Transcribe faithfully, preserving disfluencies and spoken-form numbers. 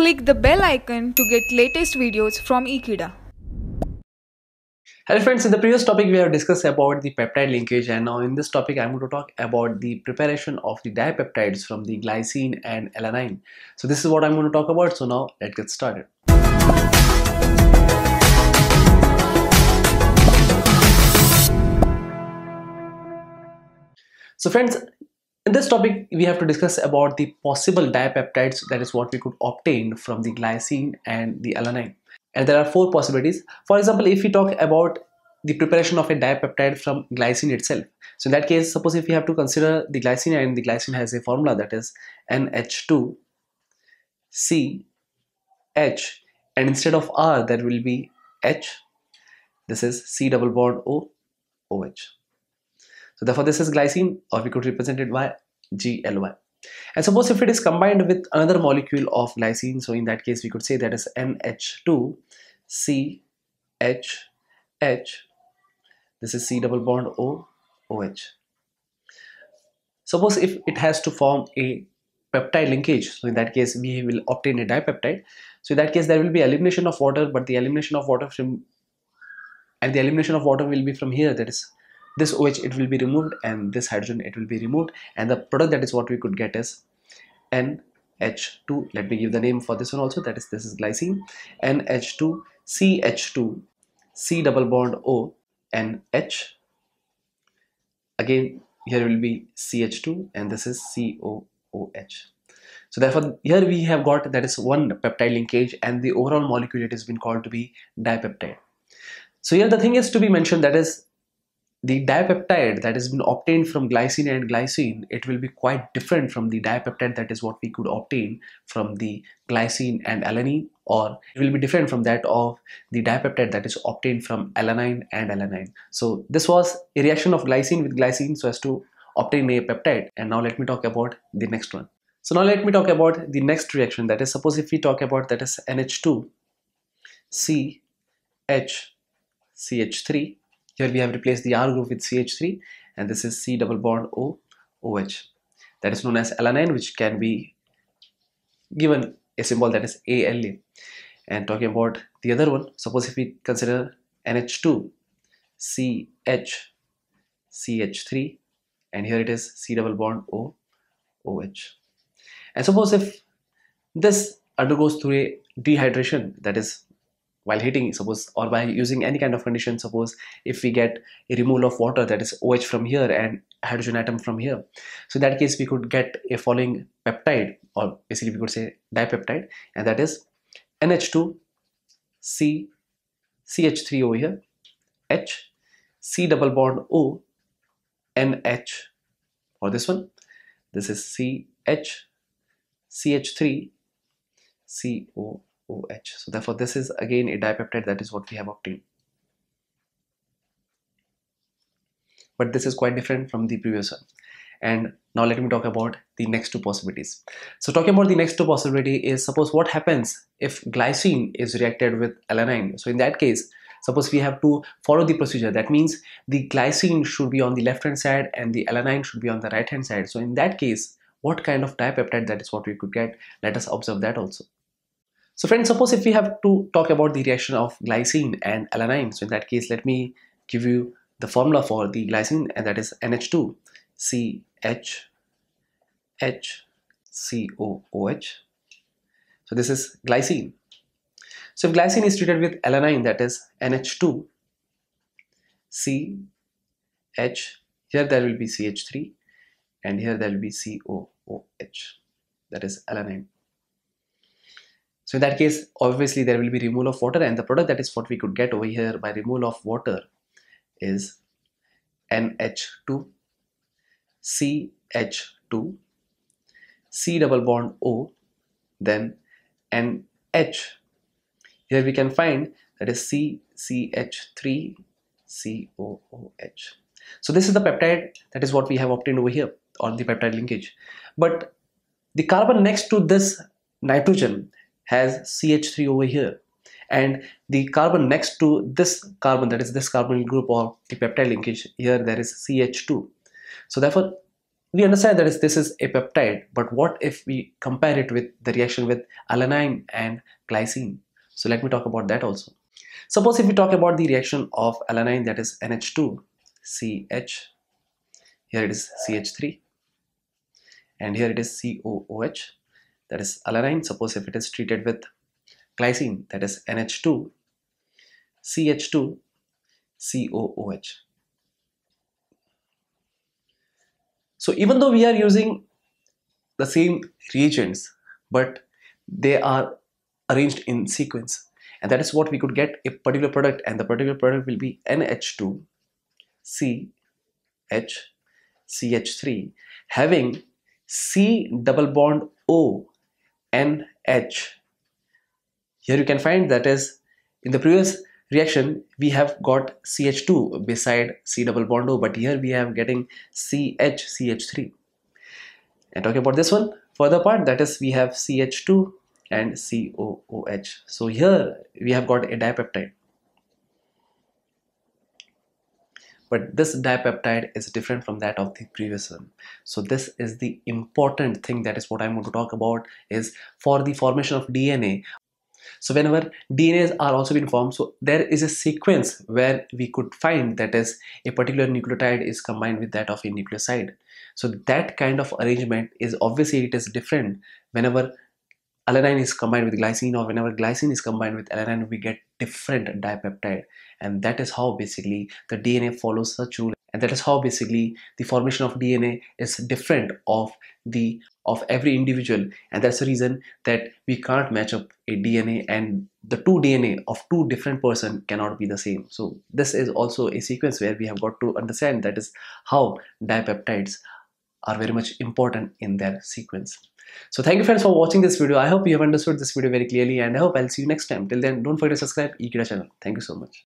Click the bell icon to get latest videos from Ekeeda. Hello friends, in the previous topic we have discussed about the peptide linkage, and now in this topic I'm going to talk about the preparation of the dipeptides from the glycine and alanine. So this is what I'm going to talk about, so now let's get started. So friends, in this topic we have to discuss about the possible dipeptides, that is what we could obtain from the glycine and the alanine. And there are four possibilities. For example, if we talk about the preparation of a dipeptide from glycine itself, so in that case, suppose if we have to consider the glycine, and the glycine has a formula that is N H two C H, and instead of R that will be H. This is C double bond O OH. So therefore this is glycine, or we could represent it by G L Y. And suppose if it is combined with another molecule of glycine, so in that case we could say that is N H two C H H. This is C double bond O OH. Suppose if it has to form a peptide linkage, so in that case we will obtain a dipeptide. So in that case there will be elimination of water, but the elimination of water from and the elimination of water will be from here, that is this OH it will be removed and this hydrogen it will be removed, and the product that is what we could get is N H two. Let me give the name for this one also, that is this is glycine, N H two C H two, C double bond O and H. Again here will be C H two and this is C O O H. So therefore here we have got that is one peptide linkage, and the overall molecule it has been called to be dipeptide. So here the thing is to be mentioned, that is the dipeptide that has been obtained from glycine and glycine, it will be quite different from the dipeptide that is what we could obtain from the glycine and alanine, or it will be different from that of the dipeptide that is obtained from alanine and alanine. So this was a reaction of glycine with glycine so as to obtain a peptide. And now let me talk about the next one. So now let me talk about the next reaction, that is suppose if we talk about that is N H two C H C H three. Here we have replaced the R group with C H three, and this is C double bond O OH. That is known as alanine, which can be given a symbol that is A L A. And talking about the other one, suppose if we consider N H two C H C H three, and here it is C double bond O OH. And suppose if this undergoes through a dehydration, that is while heating, suppose, or by using any kind of condition, suppose if we get a removal of water, that is OH from here and hydrogen atom from here, so in that case we could get a following peptide, or basically we could say dipeptide, and that is N H two C H three over here, H, C double bond O, N H for this one, this is C H C H three C O O H. So therefore this is again a dipeptide, that is what we have obtained, but this is quite different from the previous one. And now let me talk about the next two possibilities. So talking about the next two possibility is, suppose what happens if glycine is reacted with alanine. So in that case, suppose we have to follow the procedure, that means the glycine should be on the left hand side and the alanine should be on the right hand side. So in that case, what kind of dipeptide that is what we could get, let us observe that also. So friends, suppose if we have to talk about the reaction of glycine and alanine, so in that case let me give you the formula for the glycine, and that is N H two C H H C O O H. So this is glycine. So if glycine is treated with alanine, that is N H two C H, here there will be C H three and here there will be C O O H, that is alanine. So in that case, obviously there will be removal of water, and the product that is what we could get over here by removal of water is N H two C H two, C double bond O, then N H. Here we can find that is C C H three C O O H. So this is the peptide that is what we have obtained over here, or the peptide linkage. But the carbon next to this nitrogen has C H three over here, and the carbon next to this carbon, that is this carbonyl group or the peptide linkage, here there is C H two. So therefore we understand that is, this is a peptide, but what if we compare it with the reaction with alanine and glycine? So let me talk about that also. Suppose if we talk about the reaction of alanine, that is N H two, C H, here it is C H three, and here it is C O O H, that is alanine. Suppose if it is treated with glycine, that is N H two, C H two, C O O H. So even though we are using the same reagents, but they are arranged in sequence, and that is what we could get a particular product, and the particular product will be N H two, C, H, C H three, having C double bond O, N, H. Here you can find that is in the previous reaction we have got C H two beside C double bond O, but here we have getting C H, C H three. And talking about this one further part, that is we have C H two and C O O H. So here we have got a dipeptide, but this dipeptide is different from that of the previous one. So this is the important thing, that is what I'm going to talk about, is for the formation of D N A. So whenever D N As are also being formed, so there is a sequence where we could find that is a particular nucleotide is combined with that of a nucleoside. So that kind of arrangement is obviously it is different whenever alanine is combined with glycine, or whenever glycine is combined with alanine, we get different dipeptide. And that is how basically the D N A follows such rule, and that is how basically the formation of D N A is different of the of every individual. And that's the reason that we can't match up a D N A, and the two D N A of two different person cannot be the same. So this is also a sequence where we have got to understand that is how dipeptides are very much important in their sequence. So thank you friends for watching this video. I hope you have understood this video very clearly, and I hope I'll see you next time. Till then, don't forget to subscribe Ekeeda channel. Thank you so much.